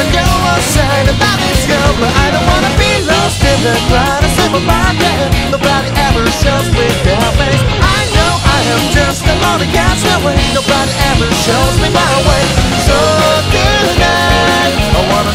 and you were sad about this girl, but I don't wanna be lost in the crowd. I said, bye, yeah. Nobody ever shows me their face. I know I am just a lonely castaway. Nobody ever shows me my way. So good night, I wanna